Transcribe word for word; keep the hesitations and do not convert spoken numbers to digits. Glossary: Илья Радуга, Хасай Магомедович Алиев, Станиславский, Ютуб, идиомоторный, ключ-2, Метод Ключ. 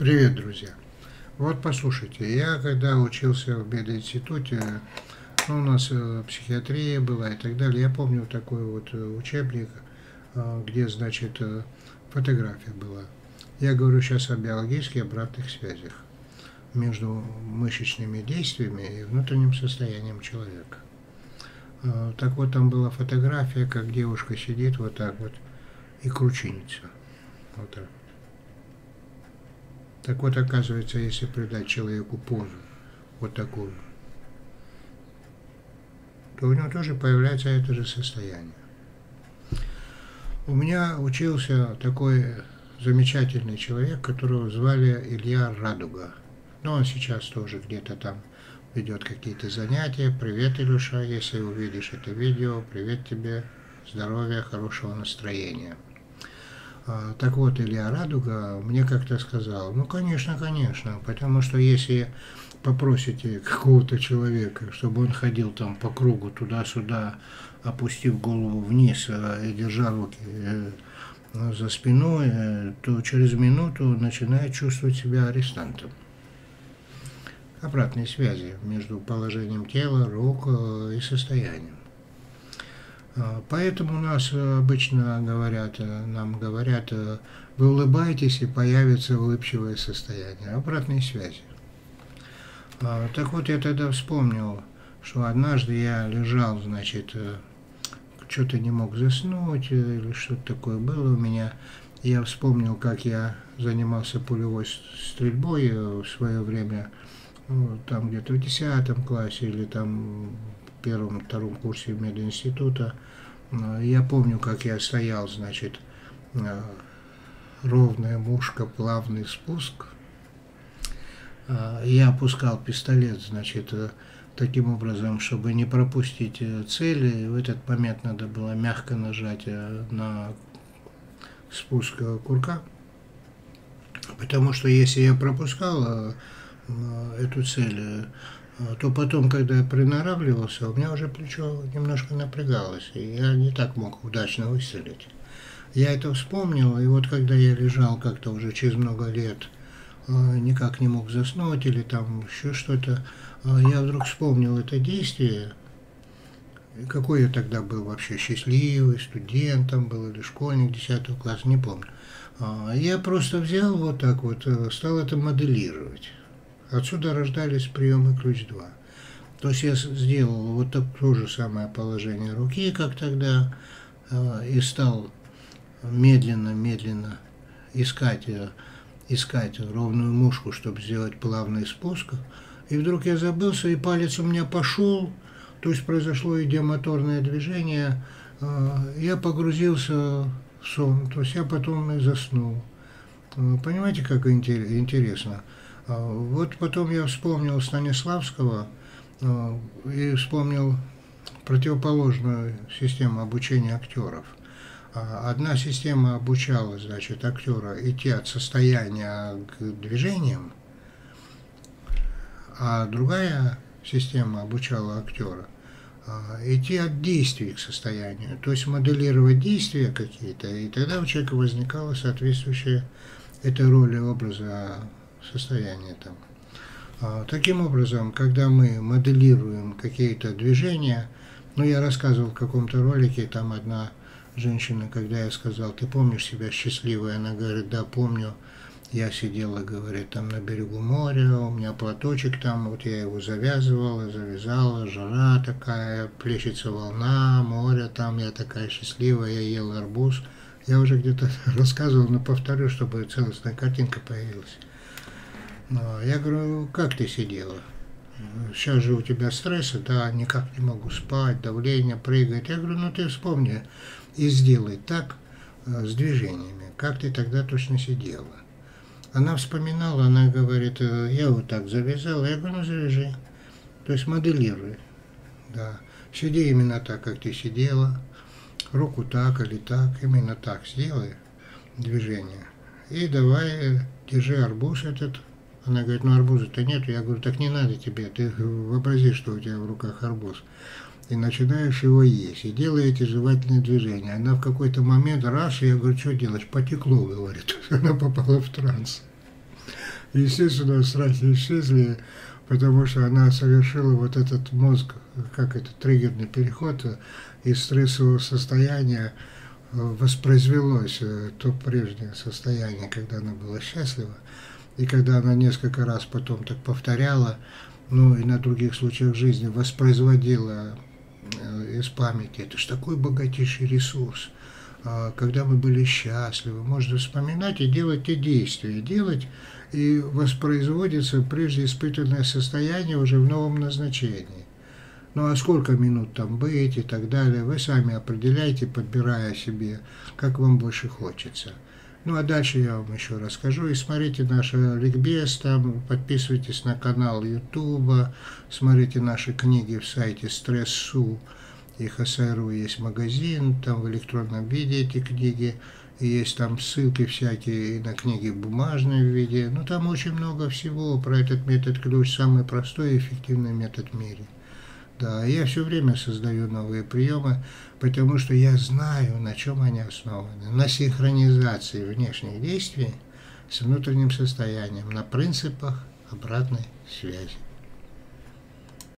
Привет, друзья! Вот послушайте, я когда учился в мединституте, ну, у нас психиатрия была и так далее, я помню такой вот учебник, где, значит, фотография была. Я говорю сейчас о биологических обратных связях между мышечными действиями и внутренним состоянием человека. Так вот, там была фотография, как девушка сидит вот так вот и кручинится. Вот так. Так вот, оказывается, если придать человеку позу, вот такую, то у него тоже появляется это же состояние. У меня учился такой замечательный человек, которого звали Илья Радуга. Но он сейчас тоже где-то там ведет какие-то занятия. Привет, Илюша, если увидишь это видео, привет тебе, здоровья, хорошего настроения. Так вот, Илья Радуга мне как-то сказал, ну, конечно, конечно, потому что если попросите какого-то человека, чтобы он ходил там по кругу туда-сюда, опустив голову вниз и держа руки за спиной, то через минуту начинает чувствовать себя арестантом. Обратные связи между положением тела, рук и состоянием. Поэтому у нас обычно говорят, нам говорят, вы улыбаетесь и появится улыбчивое состояние, обратные связи. Так вот, я тогда вспомнил, что однажды я лежал, значит, что-то не мог заснуть или что-то такое было у меня. Я вспомнил, как я занимался пулевой стрельбой в свое время, там где-то в десятом классе или там... первом, втором курсе мединститута. Я помню, как я стоял, значит, ровная мушка, плавный спуск. Я опускал пистолет, значит, таким образом, чтобы не пропустить цели. В этот момент надо было мягко нажать на спуск курка, потому что если я пропускал эту цель, то потом, когда я приноравливался, у меня уже плечо немножко напрягалось, и я не так мог удачно выстрелить. Я это вспомнил, и вот когда я лежал как-то уже через много лет, никак не мог заснуть или там еще что-то, я вдруг вспомнил это действие, какой я тогда был вообще, счастливый, студентом был или школьник десятого класса, не помню. Я просто взял вот так вот, стал это моделировать. Отсюда рождались приемы ключ два. То есть я сделал вот то же самое положение руки, как тогда, и стал медленно-медленно искать, искать ровную мушку, чтобы сделать плавный спуск. И вдруг я забылся, и палец у меня пошел, то есть произошло идиомоторное движение. Я погрузился в сон, то есть я потом и заснул. Понимаете, как интересно? Вот потом я вспомнил Станиславского и вспомнил противоположную систему обучения актеров. Одна система обучала, значит, актера идти от состояния к движениям, а другая система обучала актера идти от действий к состоянию, то есть моделировать действия какие-то, и тогда у человека возникала соответствующая этой роли образа состояние там. А, таким образом, когда мы моделируем какие-то движения, ну, я рассказывал в каком-то ролике, там одна женщина, когда я сказал, ты помнишь себя счастливой? Она говорит, да, помню, я сидела, говорит, там на берегу моря, у меня платочек там, вот я его завязывала, завязала, жара такая, плещется волна, море там, я такая счастливая, я ела арбуз. Я уже где-то рассказывал, но повторю, чтобы целостная картинка появилась. Я говорю, как ты сидела? Сейчас же у тебя стресс, да, никак не могу спать, давление прыгает. Я говорю, ну ты вспомни и сделай так с движениями, как ты тогда точно сидела. Она вспоминала, она говорит, я вот так завязала. Я говорю, ну завяжи, то есть моделируй. Да. Сиди именно так, как ты сидела, руку так или так, именно так сделай движение. И давай, держи арбуз этот. Она говорит, ну арбуза-то нет. Я говорю, так не надо тебе, ты вообрази, что у тебя в руках арбуз. И начинаешь его есть, и делай эти жевательные движения. Она в какой-то момент, раз, я говорю, что делаешь? Потекло, говорит. Она попала в транс. И, естественно, страхи исчезли, потому что она совершила вот этот мозг, как это, триггерный переход из стрессового состояния, воспроизвелось то прежнее состояние, когда она была счастлива, и когда она несколько раз потом так повторяла, ну и на других случаях жизни воспроизводила из памяти. Это же такой богатейший ресурс, когда мы были счастливы. Можно вспоминать и делать те действия, делать, и воспроизводится прежде испытанное состояние уже в новом назначении. Ну а сколько минут там быть и так далее, вы сами определяете, подбирая себе, как вам больше хочется. Ну а дальше я вам еще расскажу. И смотрите наш ликбез там, подписывайтесь на канал Ютуба, смотрите наши книги в сайте Стрессу и Хасару, есть магазин, там в электронном виде эти книги, и есть там ссылки всякие на книги в бумажном виде. Ну там очень много всего про этот метод ключ, самый простой и эффективный метод в мире. Да, я все время создаю новые приемы, потому что я знаю, на чем они основаны. На синхронизации внешних действий с внутренним состоянием, на принципах обратной связи.